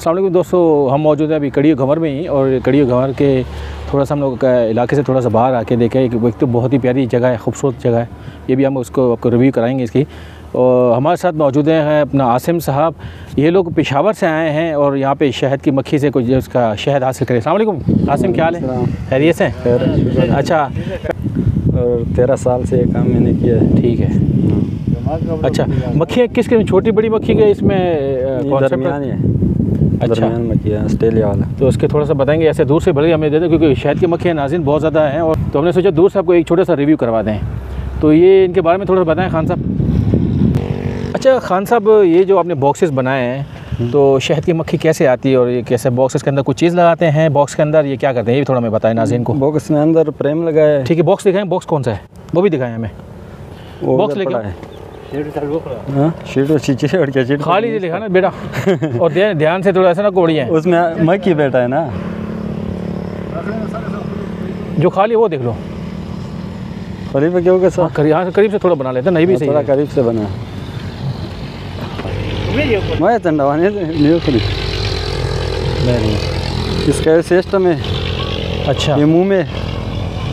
अस्सलाम वालेकुम दोस्तों, हम मौजूद हैं अभी कड़ियो घमर में ही। और कड़ियो घमर के थोड़ा सा हम लोग इलाके से थोड़ा सा बाहर आके देखा एक तो बहुत ही प्यारी जगह है, खूबसूरत जगह है। ये भी हम उसको आपको रिव्यू कराएंगे इसकी। और हमारे साथ मौजूद हैं अपना आसिम साहब, ये लोग पेशावर से आए हैं और यहाँ पे शहद की मक्खी से कुछ उसका शहद हासिल करें। अस्सलाम वालेकुम आसिम, क्या हाल है? खैरियत से? अच्छा, और 13 साल से ये काम मैंने किया है। ठीक है। अच्छा, मक्खियाँ किस किस्म, छोटी बड़ी मक्खी के इसमें है? अच्छा, मक्खियाँ ऑस्ट्रेलिया वाला। तो उसके थोड़ा सा बताएंगे, ऐसे दूर से भले ही हमें दे दें क्योंकि शहद की मक्खियाँ नाज़रीन बहुत ज़्यादा हैं। और तो हमने सोचा दूर से आपको एक छोटा सा रिव्यू करवा दें। तो ये इनके बारे में थोड़ा सा बताएं खान साहब। अच्छा खान साहब, ये जो आपने बॉक्सेस बनाए हैं तो शहद की मक्खी कैसे आती है और ये कैसे बॉक्सेस के अंदर कुछ चीज़ लगाते हैं? बॉक्स के अंदर ये क्या करते हैं, ये भी थोड़ा हमें बताएं नाज़रीन को। बॉक्स के अंदर फ्रेम लगाया। ठीक है, बॉक्स दिखाएँ, बॉक्स कौन सा है वो भी दिखाएँ हमें। बॉक्स लेके शीट खा लीजिए, लिखा ना बेटा और ध्यान से थोड़ा ऐसा ना कोड़िए, उसमें मक्खी बेटा है ना जो खा लिया वो देख लो। करीब क्यों के साथ करीब से थोड़ा बना लेते, नहीं भी सही थोड़ा करीब से बना। मैं ठंडा इसका सिस्टम है। अच्छा, ये मुँह में।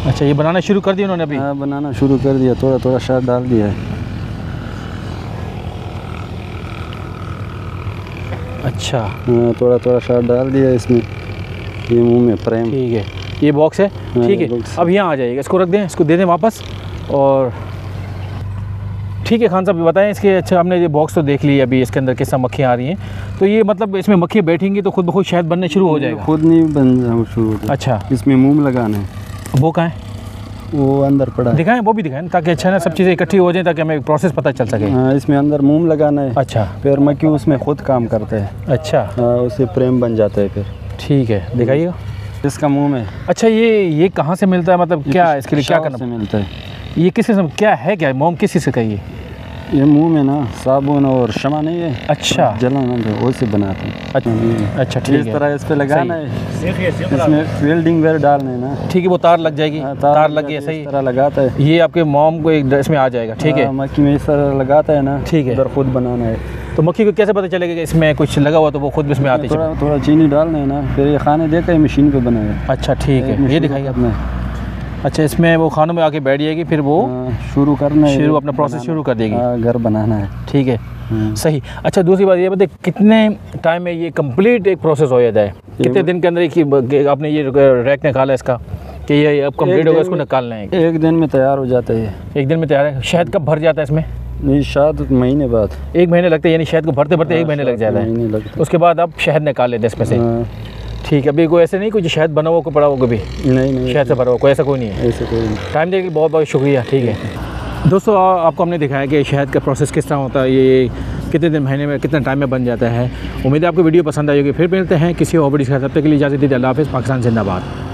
अच्छा, ये बनाना शुरू कर दिया उन्होंने अभी? हाँ, बनाना शुरू कर दिया, थोड़ा थोड़ा शहद डाल दिया है। अच्छा, थोड़ा थोड़ा शहद डाल दिया इसमें, ये मुंह में फ्रेम। ठीक है, ये बॉक्स है। ठीक है, अब यहाँ आ जाएगा, इसको रख दें, इसको दे दें वापस। और ठीक है खान साहब, बताएं इसके। अच्छा, हमने ये बॉक्स तो देख ली अभी, इसके अंदर किस मक्खियाँ आ रही हैं। तो ये मतलब इसमें मक्खियाँ बैठेंगी तो खुद ब खुद शहद बनने शुरू हो जाएगा? खुद नहीं बनना शुरू होगा। अच्छा, इसमें मुँह लगाना है। वो कहाँ है? वो अंदर पड़ा। दिखाएं, वो भी दिखाएं ताकि अच्छा ना सब चीज़ें इकट्ठी हो जाएं ताकि हमें प्रोसेस पता चल सके। हाँ, इसमें अंदर मोम लगाना है। अच्छा, फिर मक्खी उसमें खुद काम करते हैं। अच्छा, उससे फ्रेम बन जाता है फिर। ठीक है, दिखाइएगा इसका मुंह में। अच्छा, ये कहाँ से मिलता है, मतलब क्या इसके लिए क्या करना मिलता है? ये किस किस्म क्या है, क्या मोम किस चीज़ का? ये मुँह में ना साबुन और शमा नहीं है। अच्छा, जलाना वैसे बनाते हैं। अच्छा, ठीक है, इस तरह इस पे लगाना है, इसमें वेल्डिंग वेयर डालना है ना। ठीक है, वो तार लग जाएगी। तार लग गई, सही तरह लगाता है। ये आपके मोम को एक इसमें आ जाएगा। ठीक है, मक्खी में इस तरह लगाता है ना। ठीक है, इधर खुद बनाना है। तो मक्खी को कैसे पता चलेगा इसमें कुछ लगा हुआ तो वो खुद इसमें आती है? थोड़ा थोड़ा चीनी डालना है ना, फिर ये खाने देता है, मशीन पर बनाया। अच्छा, ठीक है, ये दिखाइए आपने। अच्छा, इसमें वो खानों में आके बैठ जाएगी, फिर वो शुरू करना है, अपना प्रोसेस शुरू कर देगी, घर बनाना है। ठीक है, सही। अच्छा, दूसरी बात ये बताइए, कितने टाइम में ये कंप्लीट एक प्रोसेस हो जाता है? कितने दिन के अंदर एक आपने ये रैक निकाला इसका कि ये अब कम्प्लीट होगा, इसको निकालना है? एक दिन में तैयार हो जाता है। एक दिन में तैयार है। शहद कब भर जाता है इसमें? नहीं, शायद महीने बाद। एक महीने लगता है, यानी शहद को भरते भरते 1 महीने लग जाता है। उसके बाद आप शहद निकाल लेते हैं इसमें से? ठीक है। अभी कोई ऐसे नहीं कुछ शहद बना हुआ को पड़ा हुआ कभी? नहीं, शहद से भरा हुआ कोई ऐसा कोई नहीं है। ऐसा कोई नहीं। टाइम देने के लिए बहुत बहुत शुक्रिया। ठीक है दोस्तों, आपको हमने दिखाया कि शहद का प्रोसेस किस तरह होता है, ये कितने दिन महीने में कितने टाइम में बन जाता है। उम्मीद है आपको वीडियो पसंद आई होगी। फिर मिलते हैं किसी और वीडियो के साथ, तब तक के लिए इजाज़त दीजिए। अल्लाह हाफ़िज़। पाकिस्तान जिंदाबाद।